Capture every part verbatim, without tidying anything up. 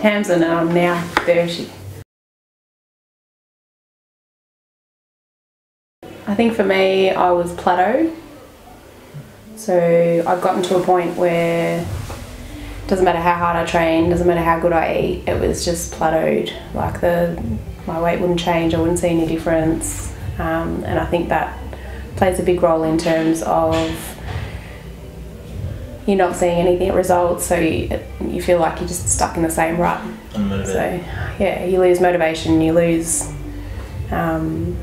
Tamzyn are now thirty. I think for me, I was plateaued. So I've gotten to a point where it doesn't matter how hard I train, doesn't matter how good I eat, it was just plateaued. Like the, my weight wouldn't change, I wouldn't see any difference. Um, and I think that plays a big role in terms of you're not seeing anything results, so you, you feel like you're just stuck in the same rut. Unmotivated. So yeah, you lose motivation, you lose, um,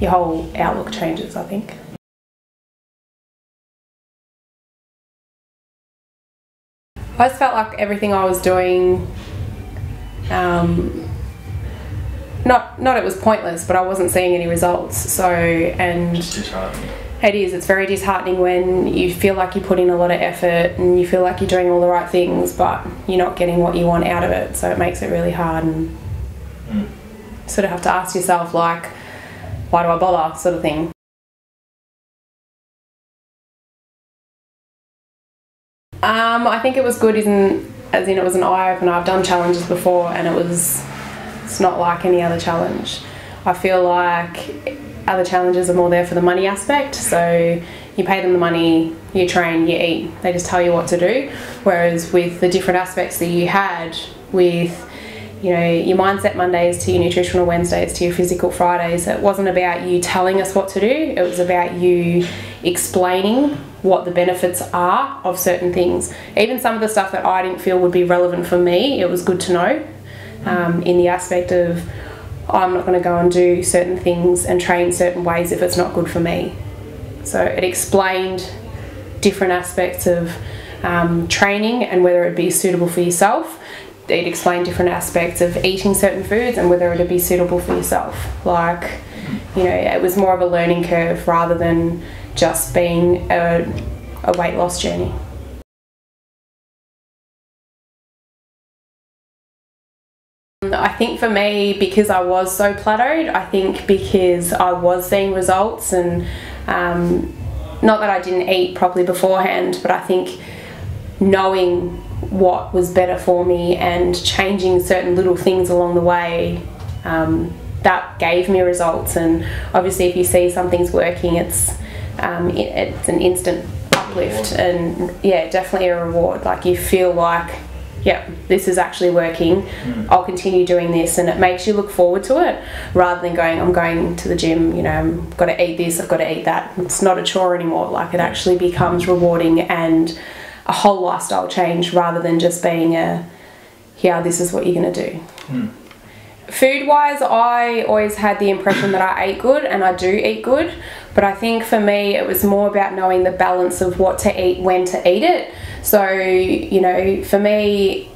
your whole outlook changes, I think. I just felt like everything I was doing, um, not not it was pointless, but I wasn't seeing any results. So, and it's disheartening. It is. It's very disheartening when you feel like you put in a lot of effort and you feel like you're doing all the right things, but you're not getting what you want out of it. So it makes it really hard, and mm. sort of have to ask yourself, like, why do I bother, sort of thing. Um, I think it was good, in, as in it was an eye-opener. I've done challenges before and it was, it's not like any other challenge. I feel like other challenges are more there for the money aspect, so you pay them the money, you train, you eat. They just tell you what to do, whereas with the different aspects that you had with, you know, your mindset Mondays to your nutritional Wednesdays to your physical Fridays, it wasn't about you telling us what to do, it was about you explaining what the benefits are of certain things. Even some of the stuff that I didn't feel would be relevant for me, it was good to know, um, in the aspect of I'm not going to go and do certain things and train certain ways if it's not good for me. So it explained different aspects of um, training and whether it'd be suitable for yourself. It explained different aspects of eating certain foods and whether it'd be suitable for yourself. Like, you know, it was more of a learning curve rather than just being a, a weight loss journey. I think for me, because I was so plateaued, I think because I was seeing results, and um, not that I didn't eat properly beforehand, but I think knowing what was better for me and changing certain little things along the way, um, that gave me results. And obviously if you see something's working, it's um, it, it's an instant uplift, and yeah, definitely a reward. Like you feel like, yep, this is actually working, I'll continue doing this, and it makes you look forward to it rather than going, I'm going to the gym, you know, I've got to eat this, I've got to eat that. It's not a chore anymore. Like it actually becomes rewarding and a whole lifestyle change rather than just being a, yeah, this is what you're going to do. Mm. Food-wise, I always had the impression that I ate good, and I do eat good, but I think for me it was more about knowing the balance of what to eat, when to eat it. So, you know, for me,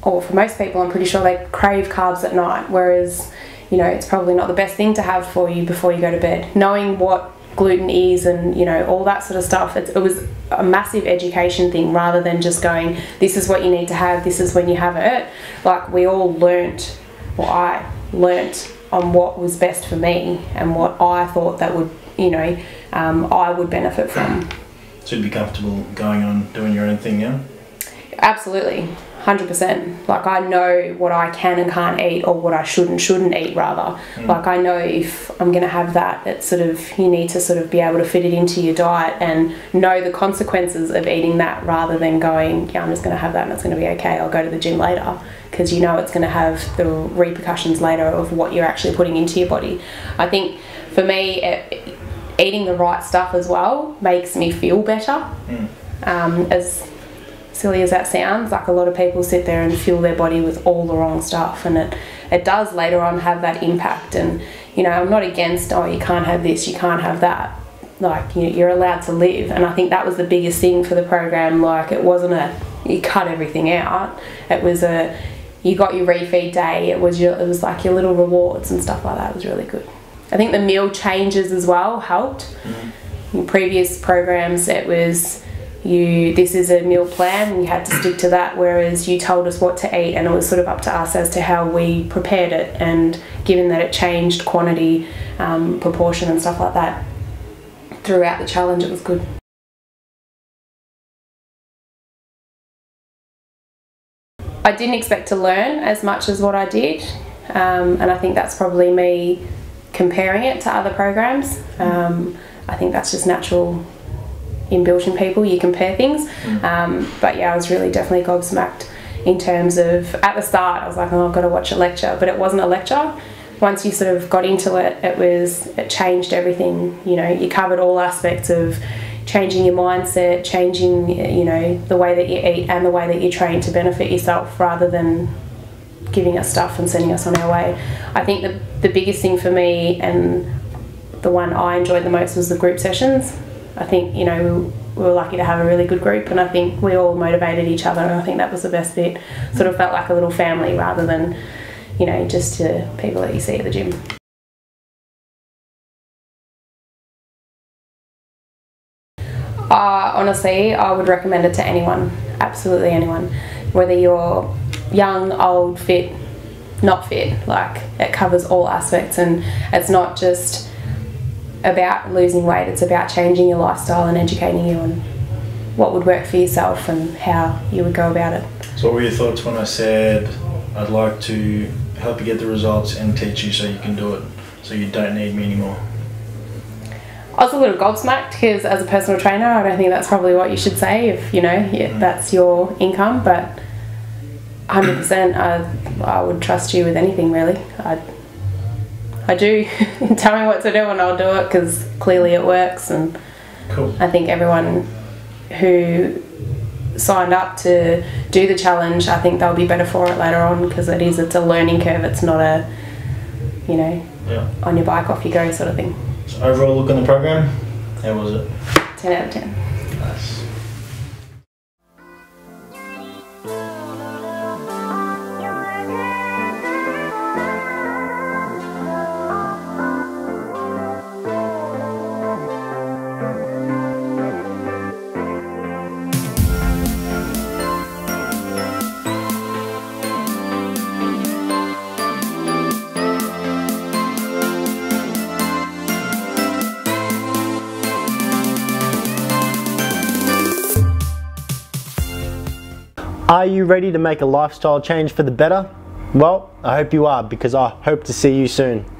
or for most people, I'm pretty sure they crave carbs at night, whereas, you know, it's probably not the best thing to have for you before you go to bed. Knowing what gluten is and, you know, all that sort of stuff, it, it was a massive education thing rather than just going, this is what you need to have, this is when you have it. Like we all learnt, well, I learnt on what was best for me and what I thought that would, you know, um, I would benefit from. So you'd be comfortable going on doing your own thing now? Absolutely, one hundred percent. Like I know what I can and can't eat, or what I should and shouldn't eat rather. Mm. Like I know if I'm going to have that, it's sort of, you need to sort of be able to fit it into your diet and know the consequences of eating that rather than going, yeah, I'm just going to have that and it's going to be okay, I'll go to the gym later. Because you know it's going to have the repercussions later of what you're actually putting into your body. I think for me, it, eating the right stuff as well makes me feel better. Mm. Um, as silly as that sounds, like a lot of people sit there and fuel their body with all the wrong stuff, and it, it does later on have that impact. And, you know, I'm not against, oh, you can't have this, you can't have that. Like, you know, you're allowed to live. And I think that was the biggest thing for the program. Like, it wasn't a, you cut everything out. It was a, you got your refeed day. It was your, it was like your little rewards and stuff like that. It was really good. I think the meal changes as well helped. Mm-hmm. In previous programs, it was you, this is a meal plan and you had to stick to that, whereas you told us what to eat and it was sort of up to us as to how we prepared it, and given that it changed quantity, um, proportion and stuff like that throughout the challenge, it was good. I didn't expect to learn as much as what I did, um, and I think that's probably me comparing it to other programs. Um, I think that's just natural inbuilt in people, you compare things. Um, but yeah, I was really definitely gobsmacked in terms of, at the start, I was like, oh, I've got to watch a lecture, but it wasn't a lecture. Once you sort of got into it, it was, it changed everything. You know, you covered all aspects of changing your mindset, changing, you know, the way that you eat and the way that you train to benefit yourself, rather than giving us stuff and sending us on our way. I think the, the biggest thing for me, and the one I enjoyed the most, was the group sessions. I think, you know, we were lucky to have a really good group, and I think we all motivated each other, and I think that was the best bit. Sort of felt like a little family, rather than, you know, just to people that you see at the gym. Uh, honestly, I would recommend it to anyone, absolutely anyone. Whether you're young, old, fit, not fit, like, it covers all aspects, and it's not just about losing weight, it's about changing your lifestyle and educating you on what would work for yourself and how you would go about it. So what were your thoughts when I said, I'd like to help you get the results and teach you so you can do it, so you don't need me anymore? I was a little gobsmacked, because as a personal trainer, I don't think that's probably what you should say if, you know, if that's your income, but one hundred percent I, I would trust you with anything, really. I, I do. Tell me what to do and I'll do it, because clearly it works. And cool. I think everyone who signed up to do the challenge, I think they'll be better for it later on, because it is, it's a learning curve. It's not a, you know, yeah, on your bike, off you go sort of thing. So overall look on the program, how was it? ten out of ten. Nice. Are you ready to make a lifestyle change for the better? Well, I hope you are, because I hope to see you soon.